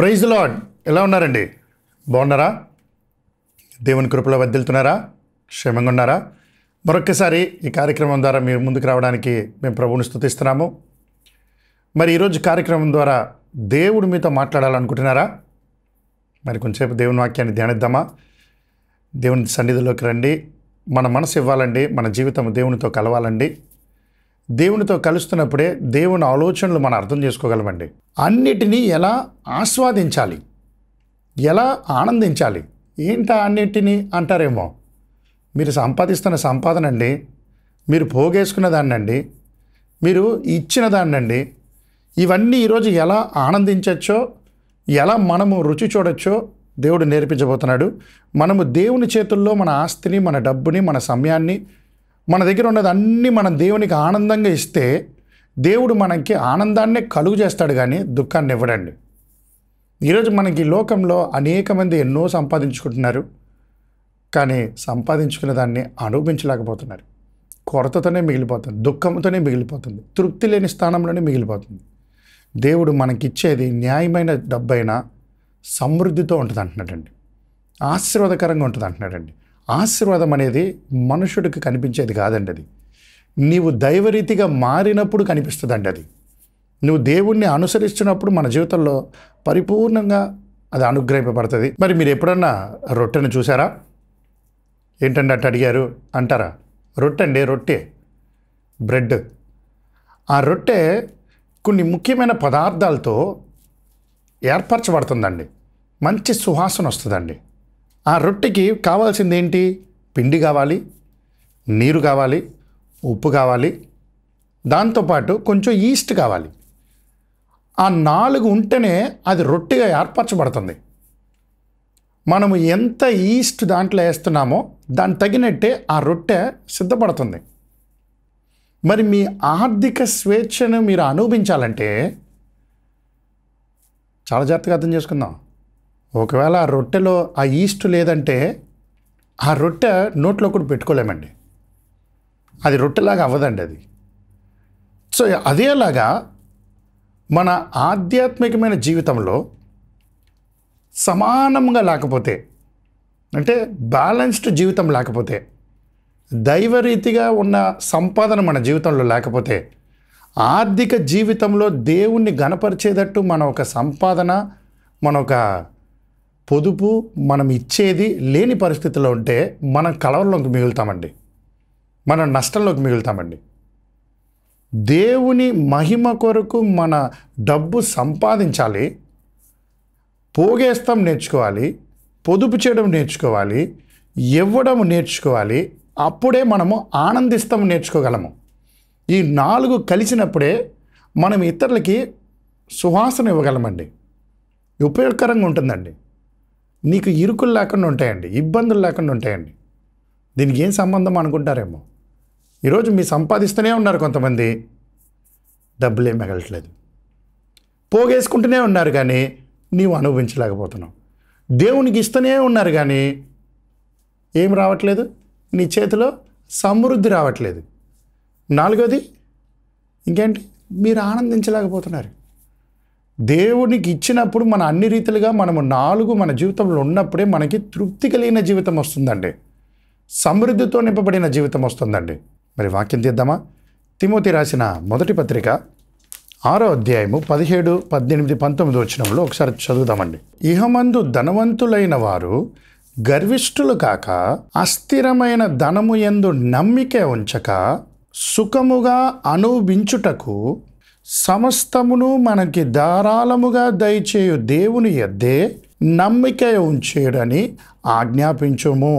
Praise the Lord. Ela unnarandi bonnara devuni krupalo vaddiltunara shemanga unnara మరొకసారి ఈ కార్యక్రమం ద్వారా మీ ముందుకు రావడానికి మేము ప్రభువుని స్తుతిస్తున్నాము. మరి ఈ రోజు కార్యక్రమం ద్వారా దేవుడు మీతో మాట్లాడాలనుకుంటున్నారా? మరి కొంచెంసేపు దేవుని వాక్యాన్ని ధ్యానిద్దామా? దేవుని సన్నిధిలోకి రండి, మన మనసు ఇవ్వాలండి, మన జీవితం దేవునితో కలవాలండి. దేవునితో కలుస్తున్నప్పుడే దేవుని ఆలోచనలు మనం అర్థం చేసుకోగలమండి. అన్నిటినీ ఎలా ఆస్వాదించాలి, ఎలా ఆనందించాలి? ఏంటా అన్నిటినీ అంటారేమో, మీరు సంపాదిస్తున్న సంపాదన అండి, మీరు పోగేసుకున్న దాన్నండి, మీరు ఇచ్చిన దాన్నండి, ఇవన్నీ ఈరోజు ఎలా ఆనందించవచ్చో, ఎలా మనము రుచి చూడొచ్చో దేవుడు నేర్పించబోతున్నాడు. మనము దేవుని చేతుల్లో మన ఆస్తిని, మన డబ్బుని, మన సమయాన్ని, మన దగ్గర ఉన్నది అన్నీ మనం దేవునికి ఆనందంగా ఇస్తే దేవుడు మనకి ఆనందాన్నే కలుగు చేస్తాడు, కానీ దుఃఖాన్ని ఇవ్వడండి. ఈరోజు మనకి లోకంలో అనేక మంది ఎన్నో సంపాదించుకుంటున్నారు, కానీ సంపాదించుకున్న దాన్ని అనుభవించలేకపోతున్నారు. కొరతతోనే మిగిలిపోతుంది, దుఃఖంతోనే మిగిలిపోతుంది, తృప్తి లేని స్థానంలోనే మిగిలిపోతుంది. దేవుడు మనకిచ్చేది న్యాయమైన డబ్బైనా సమృద్ధితో ఉంటుంది అంటున్నాడండి, ఆశీర్వాదకరంగా ఉంటుంది అంటున్నాడండి. ఆశీర్వాదం అనేది మనుషుడికి కనిపించేది కాదండి, అది నీవు దైవరీతిగా మారినప్పుడు కనిపిస్తుందండి. అది నువ్వు దేవుణ్ణి అనుసరిస్తున్నప్పుడు మన జీవితంలో పరిపూర్ణంగా అది అనుగ్రహింపబడుతుంది. మరి మీరు ఎప్పుడన్నా రొట్టెను చూసారా? ఏంటంటే అట్టు అడిగారు అంటారా? రొట్టె అండి, రొట్టె, బ్రెడ్. ఆ రొట్టె కొన్ని ముఖ్యమైన పదార్థాలతో ఏర్పరచబడుతుందండి, మంచి సువాసన వస్తుందండి. ఆ రొట్టెకి కావాల్సింది ఏంటి? పిండి కావాలి, నీరు కావాలి, ఉప్పు కావాలి, దాంతోపాటు కొంచెం ఈస్ట్ కావాలి. ఆ నాలుగు ఉంటేనే అది రొట్టెగా ఏర్పరచబడుతుంది. మనము ఎంత ఈస్ట్ దాంట్లో వేస్తున్నామో దాన్ని తగినట్టే ఆ రొట్టె సిద్ధపడుతుంది. మరి మీ ఆర్థిక స్వేచ్ఛను మీరు అనుభవించాలంటే చాలా జాగ్రత్తగా అర్థం చేసుకుందాం. ఒకవేళ ఆ రొట్టెలో ఆ ఈస్ట్ లేదంటే ఆ రొట్టె నోట్లో కూడా పెట్టుకోలేమండి, అది రొట్టెలాగా అవ్వదండి అది. సో అదేలాగా మన ఆధ్యాత్మికమైన జీవితంలో సమానంగా లేకపోతే, అంటే బ్యాలెన్స్డ్ జీవితం లేకపోతే, దైవరీతిగా ఉన్న సంపాదన మన జీవితంలో లేకపోతే, ఆర్థిక జీవితంలో దేవుణ్ణి గణపరిచేటట్టు మన ఒక సంపాదన, మన ఒక పొదుపు, మనం ఇచ్చేది లేని పరిస్థితిలో ఉంటే మనం కలవరంలోకి మిగులుతామండి, మనం నష్టంలోకి మిగులుతామండి. దేవుని మహిమ కొరకు మన డబ్బు సంపాదించాలి, పోగేస్తాం నేర్చుకోవాలి, పొదుపు చేయడం నేర్చుకోవాలి, ఇవ్వడం నేర్చుకోవాలి. అప్పుడే మనము ఆనందిస్తాం నేర్చుకోగలము. ఈ నాలుగు కలిసినప్పుడే మనం ఇతరులకి సువాసన ఇవ్వగలమండి, ఉపయోగకరంగా ఉంటుందండి. నీకు ఇరుకులు లేకుండా ఉంటాయండి, ఇబ్బందులు లేకుండా ఉంటాయండి. దీనికి ఏం సంబంధం అనుకుంటారేమో, ఈరోజు మీరు సంపాదిస్తూనే ఉన్నారు, కొంతమంది డబ్బులేం మిగలట్లేదు, పోగేసుకుంటూనే ఉన్నారు కానీ నీవు అనుభవించలేకపోతున్నావు, దేవునికి ఇస్తూనే ఉన్నారు కానీ ఏం రావట్లేదు, నీ చేతిలో సమృద్ధి రావట్లేదు. నాలుగోది ఇంకేంటి? మీరు ఆనందించలేకపోతున్నారు. దేవునికి ఇచ్చినప్పుడు మన అన్ని రీతిలుగా మనము నాలుగు మన జీవితంలో ఉన్నప్పుడే మనకి తృప్తి కలిగిన జీవితం వస్తుందండి, సమృద్ధితో నింపబడిన జీవితం వస్తుందండి. మరి వాక్యం తీద్దామా? తిమోతి రాసిన మొదటి పత్రిక 6వ అధ్యాయము 17, 18, 19 వచనంలో ఒకసారి చదువుదామండి. ఇహమందు ధనవంతులైన వారు గర్విష్ఠులు కాక, అస్థిరమైన ధనము యందు నమ్మిక ఉంచక, సుఖముగా అనుభవించుటకు సమస్తమును మనకి ధారాళముగా దయచేయు దేవుని యొద్దే నమ్మిక ఉంచేడని ఆజ్ఞాపించుము.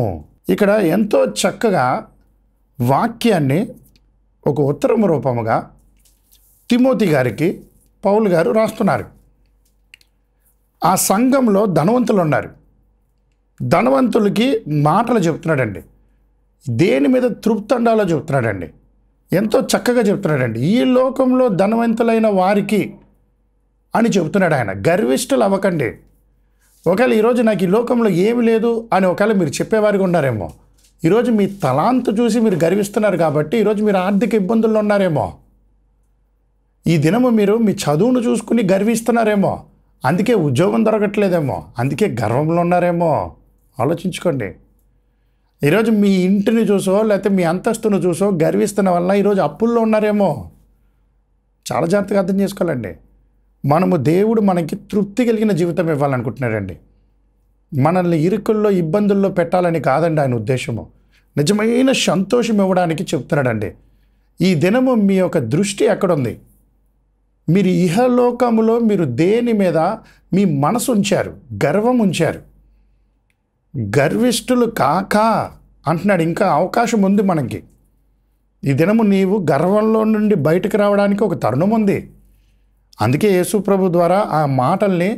ఇక్కడ ఎంతో చక్కగా వాక్యాన్ని ఒక ఉత్తరం రూపముగా తిమోతి గారికి పౌలు గారు రాస్తున్నారు. ఆ సంఘంలో ధనవంతులు ఉన్నారు, ధనవంతులకి మాటలు చెప్తున్నాడండి, దేని మీద తృప్తి ఉండాలో చెప్తున్నాడండి, ఎంతో చక్కగా చెప్తున్నాడండి. ఈ లోకంలో ధనవంతులైన వారికి అని చెప్తున్నాడు ఆయన, గర్విష్ఠులు అవ్వకండి. ఒకవేళ ఈరోజు నాకు ఈ లోకంలో ఏమి లేదు అని ఒకవేళ మీరు చెప్పేవారికి ఉన్నారేమో, ఈరోజు మీ తలాంతు చూసి మీరు గర్విస్తున్నారు కాబట్టి ఈరోజు మీరు ఆర్థిక ఇబ్బందుల్లో ఉన్నారేమో, ఈ దినము మీరు మీ చదువును చూసుకుని గర్విస్తున్నారేమో, అందుకే ఉద్యోగం దొరకట్లేదేమో, అందుకే గర్వంలో ఉన్నారేమో. ఆలోచించుకోండి. ఈరోజు మీ ఇంటిని చూసో లేకపోతే మీ అంతస్తును చూసో గర్విస్తున్న వల్ల ఈరోజు అప్పుల్లో ఉన్నారేమో. చాలా జాగ్రత్తగా అర్థం చేసుకోవాలండి. మనము దేవుడు మనకి తృప్తి కలిగిన జీవితం ఇవ్వాలనుకుంటున్నాడండి. మనల్ని ఇరుకుల్లో ఇబ్బందుల్లో పెట్టాలని కాదండి ఆయన ఉద్దేశము. నిజమైన సంతోషం ఇవ్వడానికి చెప్తున్నాడండి. ఈ దినము మీ యొక్క దృష్టి ఎక్కడుంది? మీరు ఇహలోకములో మీరు దేని మీద మీ మనసు ఉంచారు? గర్వం ఉంచారు. గర్విష్ఠులు కాక అంటున్నాడు. ఇంకా అవకాశం ఉంది మనకి. ఈ దినము నీవు గర్వంలో నుండి బయటకు రావడానికి ఒక తరుణం ఉంది. అందుకే యేసు ప్రభు ద్వారా ఆ మాటల్ని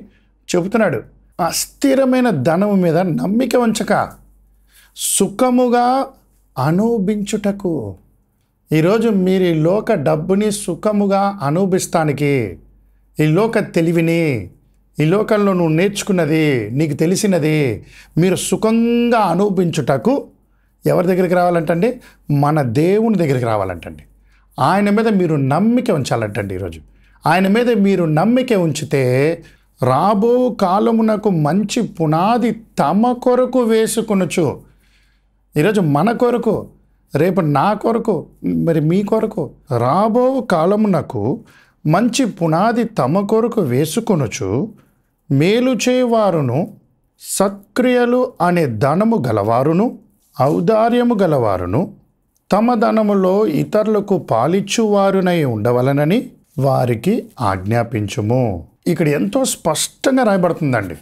చెబుతున్నాడు. అస్థిరమైన ధనము మీద నమ్మిక ఉంచక సుఖముగా అనుభవించుటకు. ఈరోజు మీరు ఈ లోక డబ్బుని సుఖముగా అనుభవిస్తానికి, ఈ లోక తెలివిని, ఈ లోకంలో నువ్వు నేర్చుకున్నది, నీకు తెలిసినది మీరు సుఖంగా అనుభవించుటకు ఎవరి దగ్గరికి రావాలంటండి? మన దేవుని దగ్గరికి రావాలంటండి. ఆయన మీద మీరు నమ్మిక ఉంచాలంటండి. ఈరోజు ఆయన మీద మీరు నమ్మిక ఉంచితే రాబో కాలమునకు మంచి పునాది తమ కొరకు వేసుకొనుచు. ఈరోజు మన కొరకు, రేపు నా కొరకు, మరి మీ కొరకు రాబో కాలమునకు మంచి పునాది తమ కొరకు వేసుకొనుచు మేలు చేయవారును సత్క్రియలు అనే ధనము గలవారును ఔదార్యము గలవారును తమ ధనములో ఇతరులకు పాలిచ్చువారునై ఉండవలనని వారికి ఆజ్ఞాపించుము. ఇక్కడ ఎంతో స్పష్టంగా రాయబడుతుందండి.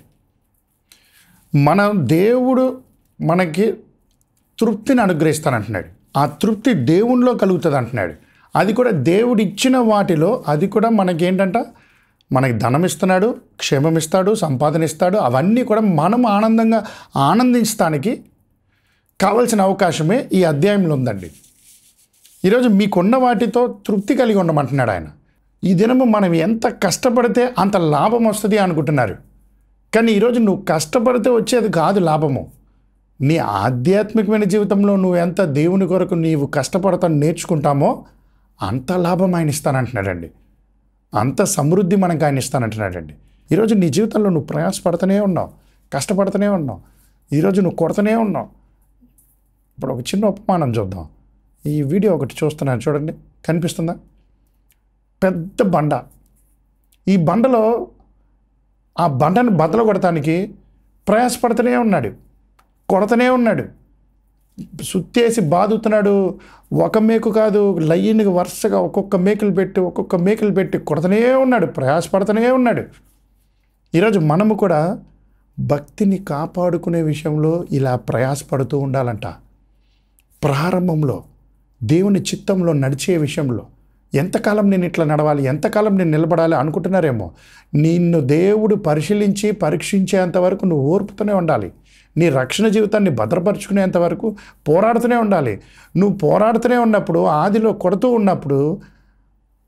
మన దేవుడు మనకి తృప్తిని అనుగ్రహిస్తానంటున్నాడు. ఆ తృప్తి దేవునిలో కలుగుతుంది అంటున్నాడు. అది కూడా దేవుడు ఇచ్చిన వాటిలో, అది కూడా మనకేంటంట, మనకి ధనం ఇస్తున్నాడు, క్షేమం ఇస్తాడు, సంపాదన ఇస్తాడు. అవన్నీ కూడా మనం ఆనందంగా ఆనందించడానికి కావలసిన అవకాశమే ఈ అధ్యాయంలో ఉందండి. ఈరోజు మీకున్న వాటితో తృప్తి కలిగి ఉండమంటున్నాడు ఆయన. ఈ దినము మనం ఎంత కష్టపడితే అంత లాభం వస్తుంది అనుకుంటున్నారు. కానీ ఈరోజు నువ్వు కష్టపడితే వచ్చేది కాదు లాభము. నీ ఆధ్యాత్మికమైన జీవితంలో నువ్వు ఎంత దేవుని కొరకు నీవు కష్టపడతాను నేర్చుకుంటామో అంత లాభం ఆయన ఇస్తానంటున్నాడండి. అంత సమృద్ధి మనకు ఆయన ఇస్తానంటున్నాడండి. ఈరోజు నీ జీవితంలో నువ్వు ప్రయాసపడుతూనే ఉన్నావు, కష్టపడుతూనే ఉన్నావు, ఈరోజు నువ్వు కొడుతూనే ఉన్నావు. ఇప్పుడు ఒక చిన్న ఉపమానం చూద్దాం. ఈ వీడియో ఒకటి చూస్తున్నాను చూడండి, కనిపిస్తుందా? పెద్ద బండ. ఈ బండలో ఆ బండను బద్దలు కొడటానికి ప్రయాసపడుతూనే ఉన్నాడు, కొడతనే ఉన్నాడు, సుత్తేసి బాదుతున్నాడు. ఒక మేకు కాదు, లైన్గా వరుసగా ఒక్కొక్క మేకులు పెట్టి కొడతనే ఉన్నాడు, ప్రయాసపడుతూనే ఉన్నాడు. ఈరోజు మనము కూడా భక్తిని కాపాడుకునే విషయంలో ఇలా ప్రయాసపడుతూ ఉండాలంట. ప్రారంభంలో దేవుని చిత్తంలో నడిచే విషయంలో ఎంతకాలం నేను ఇట్లా నడవాలి, ఎంతకాలం నేను నిలబడాలి అనుకుంటున్నారేమో. నిన్ను దేవుడు పరిశీలించి పరీక్షించేంత వరకు నువ్వు ఓర్పుతూనే ఉండాలి. నీ రక్షణ జీవితాన్ని భద్రపరుచుకునేంత వరకు పోరాడుతూనే ఉండాలి. నువ్వు పోరాడుతూనే ఉన్నప్పుడు, ఆదిలో కొడుతూ ఉన్నప్పుడు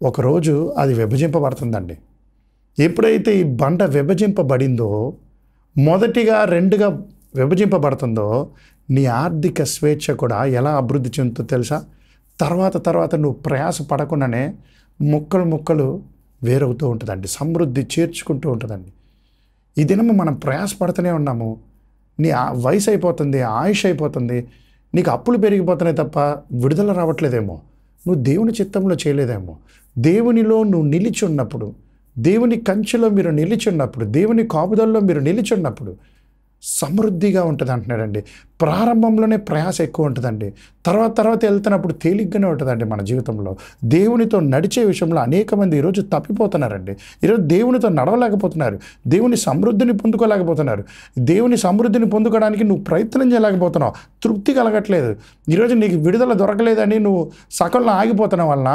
ఒకరోజు అది విభజింపబడుతుందండి. ఎప్పుడైతే ఈ బండ విభజింపబడిందో, మొదటిగా రెండుగా విభజింపబడుతుందో, నీ ఆర్థిక స్వేచ్ఛ కూడా ఎలా అభివృద్ధి చెందుతుందో తెలుసా? తర్వాత నువ్వు ప్రయాస పడకుండానే ముక్కలు వేరవుతూ ఉంటుందండి, సమృద్ధి చేర్చుకుంటూ ఉంటుందండి. ఈ దినము మనం ప్రయాసపడుతూనే ఉన్నాము. నీ వయసు అయిపోతుంది, ఆయుష్ అయిపోతుంది, నీకు అప్పులు పెరిగిపోతున్నాయి తప్ప విడుదల రావట్లేదేమో. నువ్వు దేవుని చిత్తంలో చేయలేదేమో. దేవునిలో నువ్వు నిలిచి ఉన్నప్పుడు, దేవుని కంచెలో మీరు నిలిచి ఉన్నప్పుడు, దేవుని కాపుదల్లో మీరు నిలిచి ఉన్నప్పుడు సమృద్ధిగా ఉంటుంది అంటున్నాడండి. ప్రారంభంలోనే ప్రయాస ఎక్కువ ఉంటుందండి. తర్వాత వెళ్తున్నప్పుడు తేలిగ్గానే ఉంటుందండి. మన జీవితంలో దేవునితో నడిచే విషయంలో అనేక మంది ఈరోజు తప్పిపోతున్నారండి. ఈరోజు దేవునితో నడవలేకపోతున్నారు, దేవుని సమృద్ధిని పొందుకోలేకపోతున్నారు. దేవుని సమృద్ధిని పొందుకోవడానికి నువ్వు ప్రయత్నం చేయలేకపోతున్నావు, తృప్తి కలగట్లేదు. ఈరోజు నీకు విడుదల దొరకలేదని నువ్వు సకలంలో ఆగిపోతున్న వలన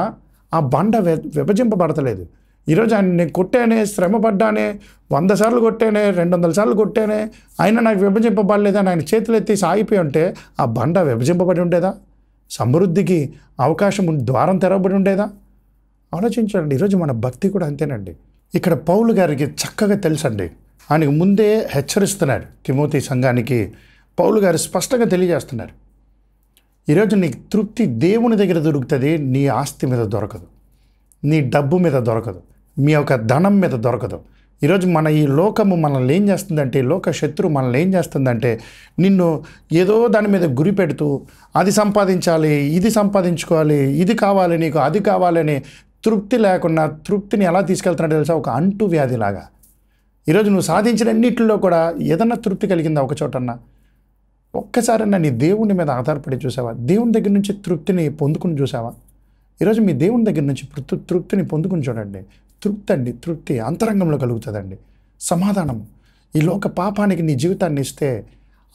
ఆ బండ విభజింపబడతలేదు. ఈరోజు ఆయన నేను కొట్టానే, శ్రమ పడ్డానే, 100 సార్లు కొట్టానే, 200 సార్లు కొట్టానే, ఆయన నాకు విభజింపబడలేదని ఆయన చేతులు ఎత్తి సాగిపోయి ఉంటే ఆ బండ విభజింపబడి ఉండేదా? సమృద్ధికి అవకాశం ద్వారం తెరవబడి ఉండేదా? ఆలోచించండి. ఈరోజు మన భక్తి కూడా అంతేనండి. ఇక్కడ పౌలు గారికి చక్కగా తెలుసండి. ఆయనకు ముందే హెచ్చరిస్తున్నారు తిమోతి సంఘానికి. పౌలు గారు స్పష్టంగా తెలియజేస్తున్నారు. ఈరోజు నీకు తృప్తి దేవుని దగ్గర దొరుకుతుంది, నీ ఆస్తి మీద దొరకదు, నీ డబ్బు మీద దొరకదు, మీ యొక్క ధనం మీద దొరకదు. ఈరోజు మన ఈ లోకము మనల్ని ఏం చేస్తుందంటే, లోక శత్రువు మనల్ని ఏం చేస్తుందంటే, నిన్ను ఏదో దాని మీద గురి పెడుతూ అది సంపాదించాలి, ఇది సంపాదించుకోవాలి, ఇది కావాలి నీకు, అది కావాలని తృప్తి లేకుండా తృప్తిని ఎలా తీసుకెళ్తున్నాడో తెలుసా, ఒక అంటు వ్యాధిలాగా. ఈరోజు నువ్వు సాధించినన్నింటిలో కూడా ఏదన్నా తృప్తి కలిగిందా ఒక చోటన్నా? ఒక్కసారన్నా నీ దేవుని మీద ఆధారపడి చూసావా? దేవుని దగ్గర నుంచి తృప్తిని పొందుకుని చూసావా? ఈరోజు మీ దేవుని దగ్గర నుంచి తృప్తిని పొందుకుని చూడండి. తృప్తి అండి, తృప్తి అంతరంగంలో కలుగుతుందండి. సమాధానము ఈ లోక పాపానికి నీ జీవితాన్ని ఇస్తే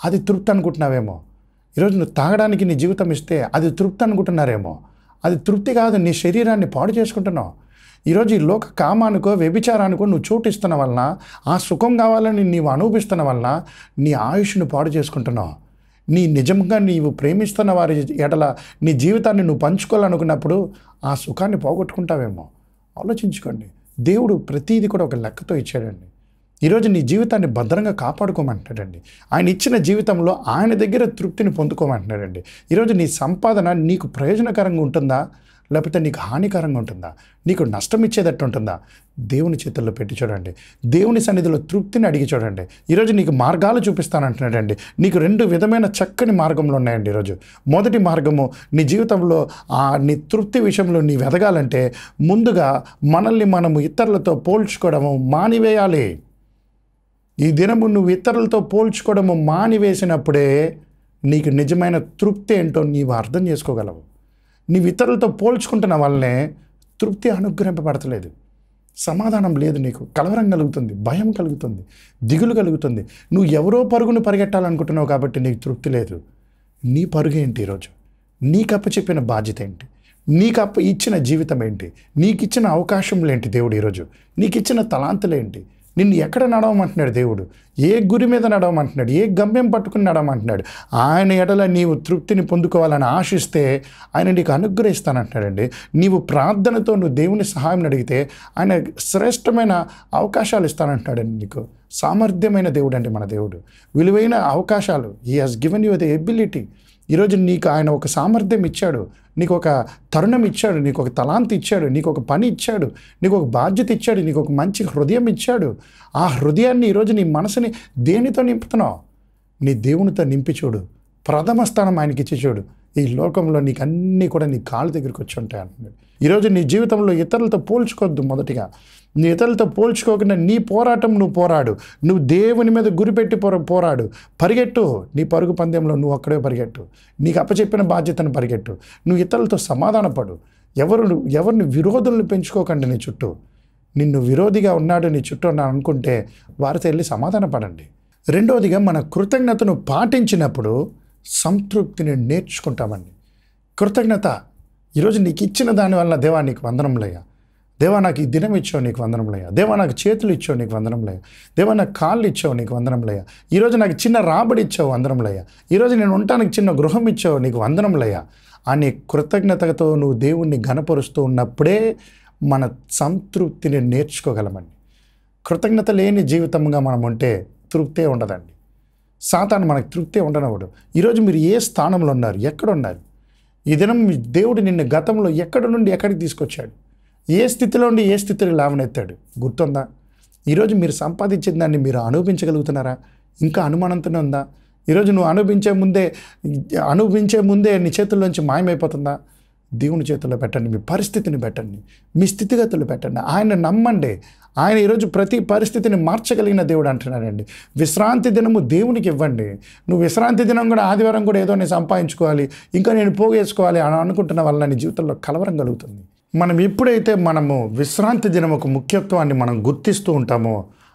అది తృప్తి అనుకుంటున్నావేమో. ఈరోజు నువ్వు తాగడానికి నీ జీవితం ఇస్తే అది తృప్తి అనుకుంటున్నారేమో. అది తృప్తి కాదు, నీ శరీరాన్ని పాడు చేసుకుంటున్నావు. ఈరోజు ఈ లోక కామానికో వ్యభిచారానికో నువ్వు చోటు ఇస్తున్న వలన, ఆ సుఖం కావాలని నీవు అనుభవిస్తున్న వలన నీ ఆయుష్ను పాడు చేసుకుంటున్నావు. నీ నిజంగా నీవు ప్రేమిస్తున్న వారి ఎడల నీ జీవితాన్ని నువ్వు పంచుకోవాలనుకున్నప్పుడు ఆ సుఖాన్ని పోగొట్టుకుంటావేమో. ఆలోచించుకోండి. దేవుడు ప్రతీది కూడా ఒక లెక్కతో ఇచ్చాడండి. ఈరోజు నీ జీవితాన్ని భద్రంగా కాపాడుకోమంటున్నాడండి. ఆయన ఇచ్చిన జీవితంలో ఆయన దగ్గర తృప్తిని పొందుకోమంటున్నాడండి. ఈరోజు నీ సంపాదన నీకు ప్రయోజనకరంగా ఉంటుందా, లేకపోతే నీకు హానికరంగా ఉంటుందా, నీకు నష్టం ఇచ్చేటట్టు ఉంటుందా? దేవుని చేతుల్లో పెట్టి చూడండి. దేవుని సన్నిధిలో తృప్తిని అడిగి చూడండి. ఈరోజు నీకు మార్గాలు చూపిస్తానంటున్నాడండి. నీకు రెండు విధమైన చక్కని మార్గంలో ఉన్నాయండి. ఈరోజు మొదటి మార్గము, నీ జీవితంలో నీ తృప్తి విషయంలో నీవు ఎదగాలంటే ముందుగా మనల్ని మనము ఇతరులతో పోల్చుకోవడము మానివేయాలి. ఈ దినము నువ్వు ఇతరులతో పోల్చుకోవడము మానివేసినప్పుడే నీకు నిజమైన తృప్తి ఏంటో నీవు అర్థం చేసుకోగలవు. నీవు ఇతరులతో పోల్చుకుంటున్న వల్లనే తృప్తి అనుగ్రహింపబడతలేదు. సమాధానం లేదు, నీకు కలవరం కలుగుతుంది, భయం కలుగుతుంది, దిగులు కలుగుతుంది. నువ్వు ఎవరో పరుగును పరిగెట్టాలనుకుంటున్నావు కాబట్టి నీకు తృప్తి లేదు. నీ పరుగు ఏంటి? ఈరోజు నీకు అప్పచెప్పిన బాధ్యత ఏంటి? నీకు ఇచ్చిన జీవితం ఏంటి? నీకు ఇచ్చిన అవకాశంలు ఏంటి దేవుడు? ఈరోజు నీకు ఇచ్చిన తలాంతులు ఏంటి? నిన్ను ఎక్కడ నడవమంటున్నాడు దేవుడు? ఏ గురి మీద నడవమంటున్నాడు? ఏ గమ్యం పట్టుకుని నడవమంటున్నాడు? ఆయన ఎడల నీవు తృప్తిని పొందుకోవాలని ఆశిస్తే ఆయన నీకు అనుగ్రహిస్తానంటున్నాడండి. నీవు ప్రార్థనతో నువ్వు దేవుని సహాయం అడిగితే ఆయన శ్రేష్టమైన అవకాశాలు ఇస్తానంటున్నాడండి. నీకు సామర్థ్యమైన దేవుడు అండి మన దేవుడు. విలువైన అవకాశాలు. He has given you the ability. ఈరోజు నీకు ఆయన ఒక సామర్థ్యం ఇచ్చాడు, నీకు ఒక తరుణం ఇచ్చాడు, నీకు ఒక తలాంత ఇచ్చాడు, నీకు ఒక పని ఇచ్చాడు, నీకు ఒక బాధ్యత ఇచ్చాడు, నీకు ఒక మంచి హృదయం ఇచ్చాడు. ఆ హృదయాన్ని ఈరోజు నీ మనసుని దేనితో నింపుతున్నావు? నీ దేవునితో నింపి చూడు. ప్రథమ స్థానం ఆయనకి ఇచ్చి చూడు. ఈ లోకంలో నీకు అన్నీ కూడా నీ కాళ్ళ దగ్గరికి వచ్చి ఉంటాయి అంటున్నాడు. ఈరోజు నీ జీవితంలో ఇతరులతో పోల్చుకోవద్దు. మొదటిగా నీ ఇతరులతో పోల్చుకోకుండా నీ పోరాటం నువ్వు పోరాడు. నువ్వు దేవుని మీద గురిపెట్టి పోరాడు. పరిగెట్టు. నీ పరుగు పందెంలో నువ్వు అక్కడే పరిగెట్టు. నీకు అప్పచెప్పిన బాధ్యతను పరిగెట్టు. నువ్వు ఇతరులతో సమాధానపడు. ఎవరిని విరోధులను పెంచుకోకండి. నీ చుట్టూ నిన్ను విరోధిగా ఉన్నాడు నీ చుట్టూ అని అనుకుంటే వారితో వెళ్ళి సమాధానపడండి. రెండవదిగా, మన కృతజ్ఞతను పాటించినప్పుడు సంతృప్తిని నేర్చుకుంటామండి. కృతజ్ఞత. ఈరోజు నీకు ఇచ్చిన దానివల్ల దేవా నీకు వందనంలయ్యా, దేవా నాకు ఈ దినం ఇచ్చావు నీకు వందనంలయ్యా, దేవా నాకు చేతులు ఇచ్చావు నీకు వందనంలయ్యా, దేవా నాకు కాళ్ళు ఇచ్చావు నీకు వందనంలయ్యా, ఈరోజు నాకు చిన్న రాబడి ఇచ్చావు వందనంలయ్యా, ఈరోజు నేను ఉండటానికి చిన్న గృహం ఇచ్చావు నీకు వందనంలయ్యా అనే కృతజ్ఞతతో నువ్వు దేవుణ్ణి ఘనపరుస్తూ ఉన్నప్పుడే మన సంతృప్తిని నేర్చుకోగలమండి. కృతజ్ఞత లేని జీవితంగా మనం ఉంటే తృప్తే ఉండదండి. సాతాను మనకు తృప్తి ఉండనప్పుడు ఈరోజు మీరు ఏ స్థానంలో ఉన్నారు, ఎక్కడున్నారు? ఈ దినం దేవుడు నిన్ను గతంలో ఎక్కడి నుండి ఎక్కడికి తీసుకొచ్చాడు, ఏ స్థితిలో ఉండి ఏ స్థితిలో లేవనెత్తాడు గుర్తుందా? ఈరోజు మీరు సంపాదించిన దాన్ని మీరు అనుభవించగలుగుతున్నారా? ఇంకా అనుమానంతోనే ఉందా? ఈరోజు నువ్వు అనుభవించే ముందే నీ చేతుల్లోంచి మాయమైపోతుందా? దేవుని చేతుల్లో పెట్టండి. మీ పరిస్థితిని పెట్టండి, మీ స్థితిగతులు పెట్టండి. ఆయన నమ్మండి. ఆయన ఈరోజు ప్రతి పరిస్థితిని మార్చగలిగిన దేవుడు అంటున్నాడండి. విశ్రాంతి దినము దేవునికి ఇవ్వండి. నువ్వు విశ్రాంతి దినం కూడా ఆదివారం కూడా ఏదో నేను సంపాదించుకోవాలి, ఇంకా నేను పోగేసుకోవాలి అని అనుకుంటున్న వల్ల నీ జీవితంలో కలవరం కలుగుతుంది. మనం ఎప్పుడైతే మనము విశ్రాంతి దినం ఒక ముఖ్యత్వాన్ని మనం గుర్తిస్తూ ఉంటామో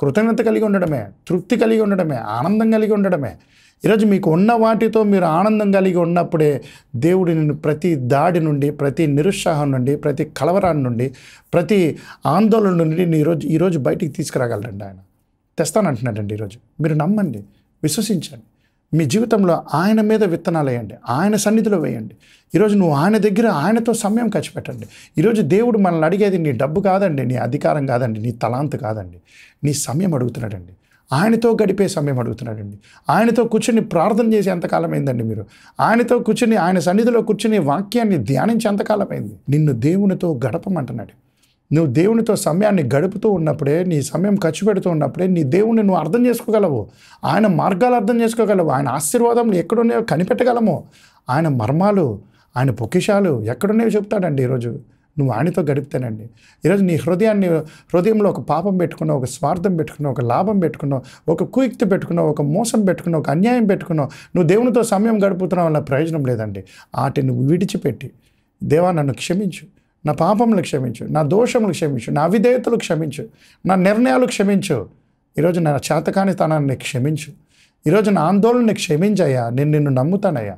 కృతజ్ఞత కలిగి ఉండడమే, తృప్తి కలిగి ఉండడమే, ఆనందం కలిగి ఉండడమే. ఈరోజు మీకు ఉన్న వాటితో మీరు ఆనందం కలిగి ఉన్నప్పుడే దేవుడు నిన్ను ప్రతి దాడి నుండి, ప్రతి నిరుత్సాహం నుండి, ప్రతి కలవరాన్ని నుండి, ప్రతి ఆందోళన నుండి ఈరోజు బయటికి తీసుకురాగలరండి. ఆయన తెస్తానంటున్నాడండి. ఈరోజు మీరు నమ్మండి. విశ్వసించండి. మీ జీవితంలో ఆయన మీద విత్తనాలు వేయండి, ఆయన సన్నిధిలో వేయండి. ఈరోజు నువ్వు ఆయన దగ్గర ఆయనతో సమయం ఖర్చు పెట్టండి. ఈరోజు దేవుడు మనల్ని అడిగేది నీ డబ్బు కాదండి, నీ అధికారం కాదండి, నీ తలాంతు కాదండి, నీ సమయం అడుగుతున్నాడండి. ఆయనతో గడిపే సమయం అడుగుతున్నాడండి. ఆయనతో కూర్చుని ప్రార్థన చేసే ఎంతకాలం అయిందండి? మీరు ఆయనతో కూర్చుని ఆయన సన్నిధిలో కూర్చుని వాక్యాన్ని ధ్యానించి ఎంతకాలం అయింది? నిన్ను దేవునితో గడపమంటున్నాడు. నువ్వు దేవునితో సమయాన్ని గడుపుతూ ఉన్నప్పుడే, నీ సమయం ఖర్చు పెడుతూ ఉన్నప్పుడే నీ దేవుణ్ణి నువ్వు అర్థం చేసుకోగలవు, ఆయన మార్గాలు అర్థం చేసుకోగలవు, ఆయన ఆశీర్వాదములు ఎక్కడున్నాయో కనిపెట్టగలము, ఆయన మర్మాలు, ఆయన పొకిషాలు ఎక్కడున్నాయో చెప్తాడండి. ఈరోజు నువ్వు ఆయనతో గడిపితేనండి. ఈరోజు నీ హృదయంలో ఒక పాపం పెట్టుకున్నావు, ఒక స్వార్థం పెట్టుకున్నావు, ఒక లాభం పెట్టుకున్నావు, ఒక కుయుక్తి పెట్టుకున్నావు, ఒక మోసం పెట్టుకున్నావు, ఒక అన్యాయం పెట్టుకున్నావు. నువ్వు దేవునితో సమయం గడుపుతున్నావు వల్ల ప్రయోజనం లేదండి. వాటిని నువ్వు విడిచిపెట్టి, దేవా నన్ను క్షమించు, నా పాపములు క్షమించు, నా దోషములు క్షమించు, నా అవిధేయతలు క్షమించు, నా నిర్ణయాలు క్షమించు, ఈరోజు నా చేతకానితనాన్ని క్షమించు, ఈరోజు నా ఆందోళనని క్షమించయ్యా, నేను నిన్ను నమ్ముతానయ్యా,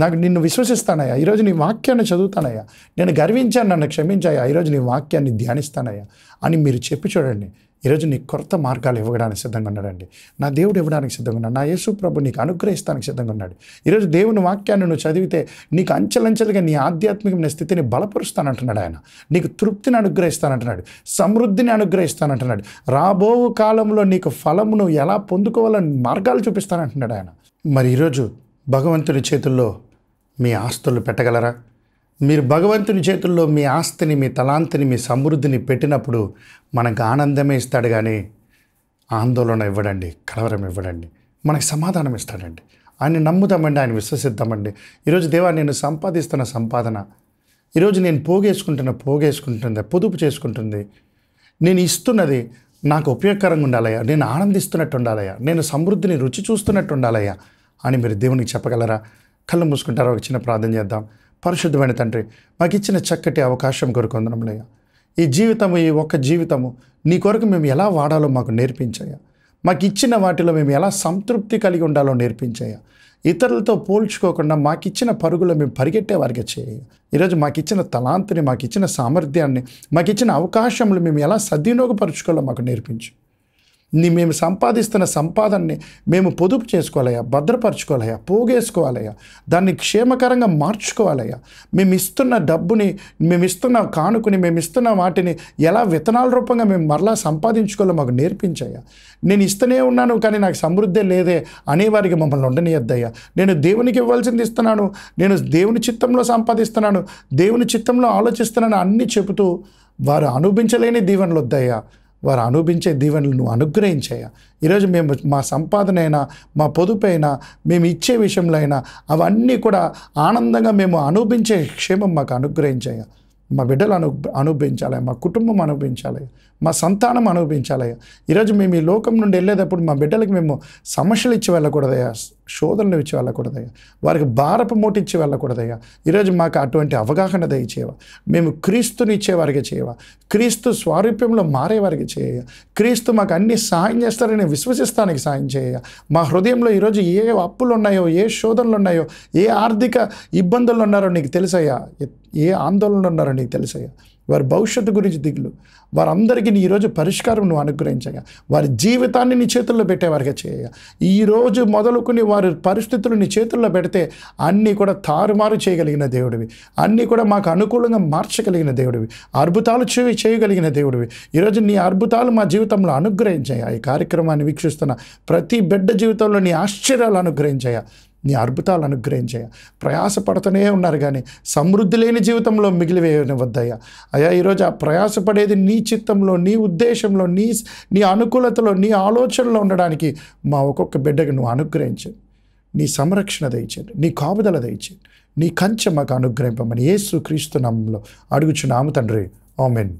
నాకు నిన్ను విశ్వసిస్తానయ్యా, ఈరోజు నీ వాక్యాన్ని చదువుతానయ్యా, నేను గర్వించాను నన్ను క్షమించాయా, ఈరోజు నీ వాక్యాన్ని ధ్యానిస్తానయ్యా అని మీరు చెప్పి చూడండి. ఈరోజు నీ కొత్త మార్గాలు ఇవ్వడానికి సిద్ధంగా ఉన్నాడండి. నా దేవుడు ఇవ్వడానికి సిద్ధంగా ఉన్నాడు. నా యేసు ప్రభు నీకు అనుగ్రహిస్తానికి సిద్ధంగా ఉన్నాడు. ఈరోజు దేవుని వాక్యాన్ని నువ్వు చదివితే నీకు అంచెలంచెలుగా నీ ఆధ్యాత్మికమైన స్థితిని బలపరుస్తానంటున్నాడు. ఆయన నీకు తృప్తిని అనుగ్రహిస్తానంటున్నాడు, సమృద్ధిని అనుగ్రహిస్తానంటున్నాడు, రాబో కాలంలో నీకు ఫలమును ఎలా పొందుకోవాలని మార్గాలు చూపిస్తానంటున్నాడు ఆయన. మరి ఈరోజు భగవంతుని చేతుల్లో మీ ఆస్తులు పెట్టగలరా? మీరు భగవంతుని చేతుల్లో మీ ఆస్తిని, మీ తలాంతిని, మీ సమృద్ధిని పెట్టినప్పుడు మనకు ఆనందమే ఇస్తాడు, కానీ ఆందోళన ఇవ్వడండి, కలవరం ఇవ్వడండి, మనకు సమాధానం ఇస్తాడండి. ఆయన నమ్ముతామండి, ఆయన విశ్వసిద్దామండి. ఈరోజు దేవా నేను సంపాదిస్తున్న సంపాదన, ఈరోజు నేను పోగేసుకుంటుంది, పొదుపు చేసుకుంటుంది, నేను ఇస్తున్నది నాకు ఉపయోగకరంగా ఉండాలయ్యా, నేను ఆనందిస్తున్నట్టు ఉండాలయ్యా, నేను సమృద్ధిని రుచి చూస్తున్నట్టు ఉండాలయ్యా అని మీరు దేవునికి చెప్పగలరా? కళ్ళు మూసుకుంటారా? ఒక చిన్న ప్రార్థన చేద్దాం. పరిశుద్ధమైన తండ్రి, మాకు ఇచ్చిన చక్కటి అవకాశం కొరకు వందనములయ్యా. ఈ జీవితము, ఈ ఒక్క జీవితము నీ కొరకు మేము ఎలా వాడాలో మాకు నేర్పించాయా. మాకు ఇచ్చిన వాటిలో మేము ఎలా సంతృప్తి కలిగి ఉండాలో నేర్పించాయా. ఇతరులతో పోల్చుకోకుండా మాకు ఇచ్చిన పరుగులో మేము పరిగెట్టే వారికి చేయ. ఈరోజు మాకు ఇచ్చిన తలాంతుని, మాకు ఇచ్చిన సామర్థ్యాన్ని, మాకు ఇచ్చిన అవకాశములు మేము ఎలా సద్వినియోగపరుచుకోవాలో మాకు నేర్పించు. మేము సంపాదిస్తున్న సంపాదనని మేము పొదుపు చేసుకోవాలయ్యా, భద్రపరచుకోవాలయ్యా, పోగేసుకోవాలయ్యా, దాన్ని క్షేమకరంగా మార్చుకోవాలయ్యా. మేము ఇస్తున్న డబ్బుని, మేము ఇస్తున్న కానుకని, మేము ఇస్తున్న వాటిని ఎలా విత్తనాల రూపంగా మేము మరలా సంపాదించుకోవాలో మాకు నేర్పించయ్యా. నేను ఇస్తూనే ఉన్నాను కానీ నాకు సమృద్ధి లేదే అనేవారికి మమ్మల్ని ఉండనియద్దయ్యా. నేను దేవునికి ఇవ్వాల్సింది ఇస్తున్నాను, నేను దేవుని చిత్తంలో సంపాదిస్తున్నాను, దేవుని చిత్తంలో ఆలోచిస్తున్నాను అన్నీ చెబుతూ వారు అనుభవించలేని దీవెనలు వద్దయ్యా, వారు అనుభవించే దీవెనలు నువ్వు అనుగ్రహించాయా. ఈరోజు మేము మా సంపాదన అయినా, మా పొదుపు అయినా, మేము ఇచ్చే విషయంలో అయినా అవన్నీ కూడా ఆనందంగా మేము అనుభవించే క్షేమం మాకు అనుగ్రహించాయా. మా బిడ్డలు అనుభవించాలయ్యా, మా కుటుంబం అనుభవించాలయ్యా, మా సంతానం అనుభవించాలయ్యా. ఈరోజు మేము ఈ లోకం నుండి వెళ్ళేటప్పుడు మా బిడ్డలకు మేము సమస్యలు ఇచ్చి వెళ్ళకూడదయ్యా, శోధనలు ఇచ్చి వెళ్ళకూడదయ్యా, వారికి భారపు మూటిచ్చి వెళ్ళకూడదయ్యా. ఈరోజు మాకు అటువంటి అవగాహన దయచేయవా. మేము క్రీస్తుని ఇచ్చేవారికి చేయవా, క్రీస్తు స్వారూప్యంలో మారేవారికి చేయ, క్రీస్తు మాకు అన్ని సహాయం చేస్తారని విశ్వసిస్తానికి సాయం చేయ. మా హృదయంలో ఈరోజు ఏ అప్పులు ఉన్నాయో, ఏ శోధనలు ఉన్నాయో, ఏ ఆర్థిక ఇబ్బందులు ఉన్నారో నీకు తెలుసయ్యా, ఏ ఆందోళనలు ఉన్నారో నీకు తెలుసయ్యా. వారి భవిష్యత్తు గురించి దిగులు, వారందరికీ నీ ఈరోజు పరిష్కారం నువ్వు అనుగ్రహించగా, వారి జీవితాన్ని నీ చేతుల్లో పెట్టేవారికి చేయ. ఈరోజు మొదలుకొని వారి పరిస్థితులు నీ చేతుల్లో పెడితే అన్నీ కూడా తారుమారు చేయగలిగిన దేవుడివి, అన్నీ కూడా మాకు అనుకూలంగా మార్చగలిగిన దేవుడివి, అద్భుతాలు చేయగలిగిన దేవుడివి. ఈరోజు నీ అద్భుతాలు మా జీవితంలో అనుగ్రహించాయా. ఈ కార్యక్రమాన్ని వీక్షిస్తున్న ప్రతి బిడ్డ జీవితంలో నీ ఆశ్చర్యాలు అనుగ్రహించాయా, నీ అద్భుతాలు అనుగ్రహించయ్యా. ప్రయాసపడుతూనే ఉన్నారు కానీ సమృద్ధి లేని జీవితంలో మిగిలివేయనివద్దయ్యా. అయ్యా ఈరోజు ఆ ప్రయాసపడేది నీ చిత్తంలో, నీ ఉద్దేశంలో, నీ అనుకూలతలో, నీ ఆలోచనలో ఉండడానికి మా ఒక్కొక్క బిడ్డకి నువ్వు అనుగ్రహించు, నీ సంరక్షణ దయచేయండి, నీ కాపుదల దయచేయండి, నీ కంచె మాకు అనుగ్రహింపమని యేసు క్రీస్తు నామములో అడుగుచున్నాము తండ్రి, ఆమేన్.